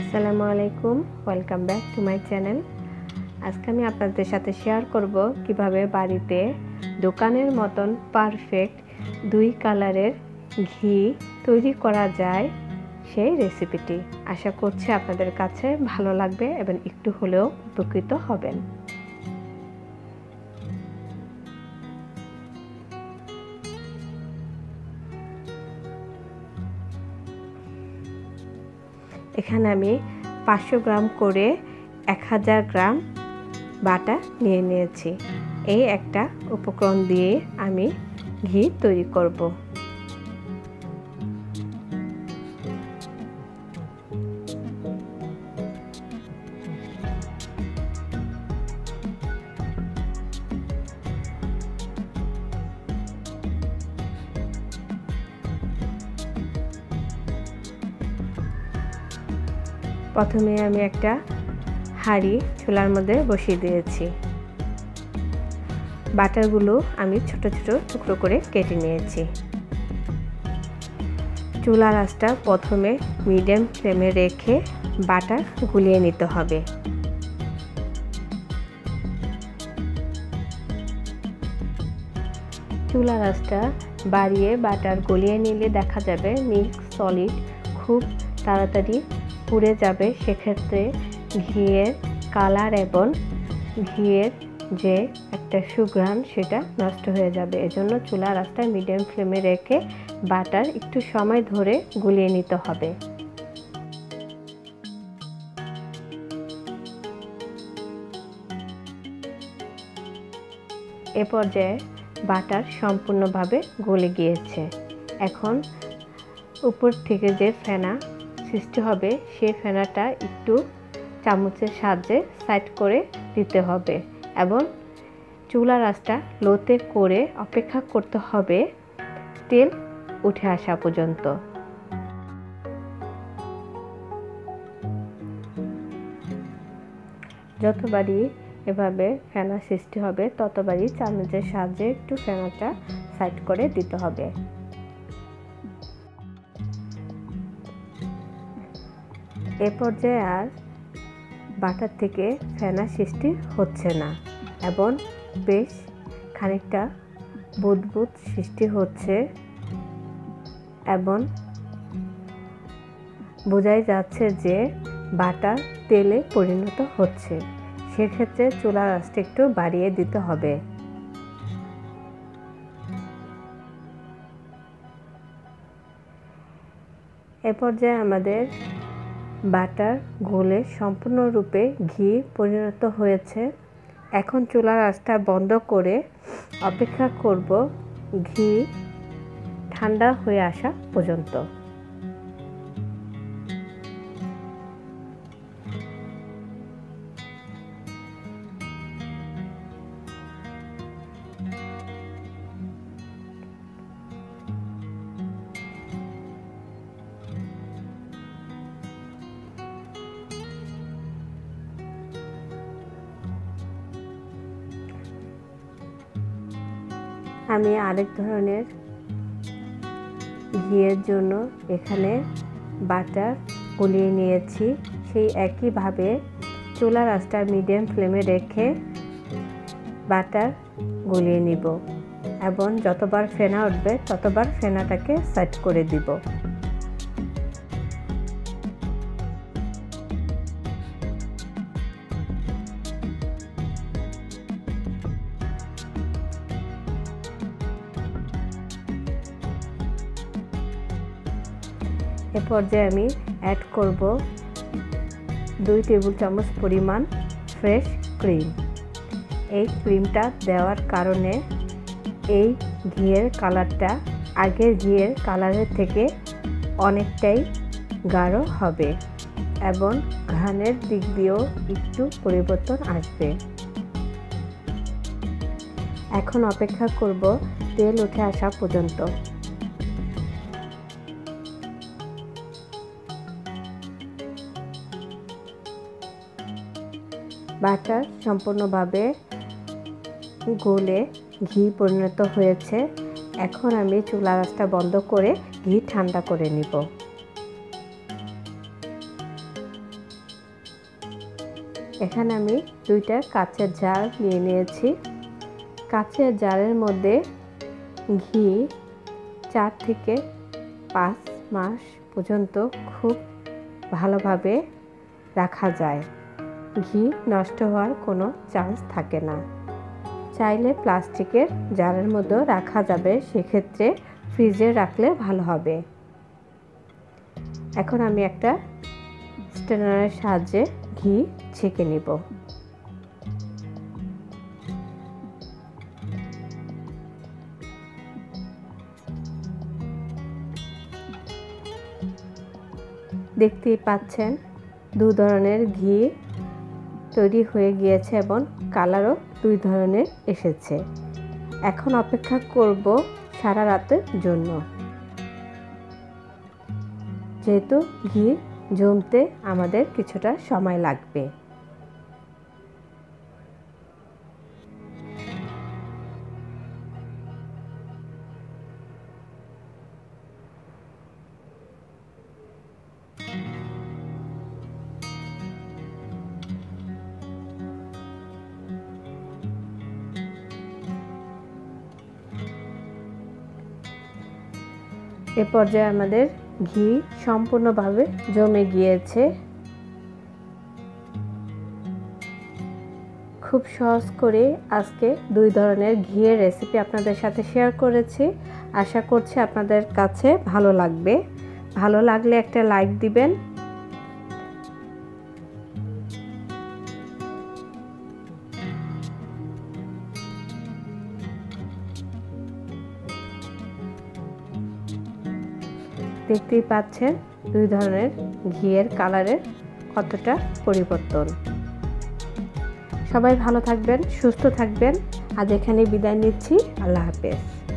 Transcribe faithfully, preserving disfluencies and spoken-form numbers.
আসসালামু আলাইকুম, welcome back to my channel. আজকে আমি আপনাদের সাথে শেয়ার করব কিভাবে বাড়িতে দোকানের মতন পারফেক্ট দুই কালারের ঘি তৈরি করা যায় সেই রেসিপিটি। আশা করছি আপনাদের কাছে ভালো লাগবে এবং একটু হলেও উপকৃত হবেন। এখানে আমি পাঁচশো গ্রাম করে এক হাজার গ্রাম বাটা নিয়ে নিয়েছি। এই একটা উপকরণ দিয়ে আমি ঘি তৈরি করব। প্রথমে আমি একটা হাঁড়ি চুলার মধ্যে বসিয়ে দিয়েছি। বাটারগুলো আমি ছোট ছোট টুকরো করে কেটে নিয়েছি। চুলার আঁচটা প্রথমে মিডিয়াম ফ্লেমে রেখে বাটার গুলিয়ে নিতে হবে। চুলার আঁচটা বাড়িয়ে বাটার গলিয়ে নিলে দেখা যাবে মিক্স সলিড খুব তাড়াতাড়ি পুড়ে যাবে। সেক্ষেত্রে ঘিয়ের কালার এবং ঘিয়ের যে একটা সুঘ্রাণ সেটা নষ্ট হয়ে যাবে। এজন্য চুলা রাস্তায় মিডিয়াম ফ্লেমে রেখে বাটার একটু সময় ধরে গুলিয়ে নিতে হবে। এ পর্যায়ে বাটার সম্পূর্ণভাবে গলে গিয়েছে। এখন উপর থেকে যে ফেনা সৃষ্টি হবে সেই ফেনাটা একটু চামচের সাহায্যে সাইড করে দিতে হবে এবং চুলার আঁচটা লোতে করে অপেক্ষা করতে হবে তেল উঠে আসা পর্যন্ত। যতবারই এভাবে ফেনা সৃষ্টি হবে ততবারই চামচের সাহায্যে একটু ফেনাটা সাইড করে দিতে হবে। এ পর্যায়ে আর বাটার থেকে ফেনা সৃষ্টি হচ্ছে না এবং বেশ খানিকটা বুদবুদ সৃষ্টি হচ্ছে এবং বোঝাই যাচ্ছে যে বাটার তেলে পরিণত হচ্ছে। সেক্ষেত্রে চুলার আঁচটা একটু বাড়িয়ে দিতে হবে। এ পর্যায়ে আমাদের বাটার গলে সম্পূর্ণরূপে ঘি পরিণত হয়েছে। এখন চুলার আঁচটা বন্ধ করে অপেক্ষা করব ঘি ঠান্ডা হয়ে আসা পর্যন্ত। আমি আরেক ধরনের ঘিয়ের জন্য এখানে বাটার গলিয়ে নিয়েছি। সেই একইভাবে চুলার আঁচটা মিডিয়াম ফ্লেমে রেখে বাটার গলিয়ে নিব এবং যতবার ফেনা উঠবে ততবার ফেনাটাকে সাইড করে দিব। এ পর্যায়ে আমি অ্যাড করব দুই টেবিল চামচ পরিমাণ ফ্রেশ ক্রিম। এই ক্রিমটা দেওয়ার কারণে এই ঘিয়ের কালারটা আগের ঘিয়ের কালারের থেকে অনেকটাই গাঢ় হবে এবং ঘ্রাণের দিক দিয়েও একটু পরিবর্তন আসবে। এখন অপেক্ষা করব তেল উঠে আসা পর্যন্ত। বাটার সম্পূর্ণভাবে গলে ঘি পরিণত হয়েছে। এখন আমি চুলা আঁচটা বন্ধ করে ঘি ঠান্ডা করে নিব। এখানে আমি দুইটা কাচের জার নিয়ে নিয়েছি। কাচের জারের মধ্যে ঘি চার থেকে পাঁচ মাস পর্যন্ত খুব ভালোভাবে রাখা যায়, ঘি নষ্ট হওয়ার কোনো চান্স থাকে না। চাইলে প্লাস্টিকের জারের মধ্যে রাখা যাবে, সেক্ষেত্রে ফ্রিজে রাখলে ভালো হবে। এখন আমি একটা স্ট্রেনারের সাহায্যে ঘি ছেঁকে নেব। দেখতেই পাচ্ছেন দুই ধরনের ঘি তৈরি হয়ে গিয়েছে এবং কালারও দুই ধরনের এসেছে। এখন অপেক্ষা করব সারা রাতের জন্য। যেহেতু ঘি জমতে আমাদের কিছুটা সময় লাগবে, এ পর্যায়ে আমাদের ঘি সম্পূর্ণভাবে জমে গিয়েছে। খুব সহজ করে আজকে দুই ধরনের ঘিয়ের রেসিপি আপনাদের সাথে শেয়ার করেছি। আশা করছি আপনাদের কাছে ভালো লাগবে। ভালো লাগলে একটা লাইক দিবেন। দেখতেই পাচ্ছেন দুই ধরনের ঘিয়ের কালারের কতটা পরিবর্তন। সবাই ভালো থাকবেন, সুস্থ থাকবেন। আজ এখানে বিদায় নিচ্ছি। আল্লাহ হাফেজ।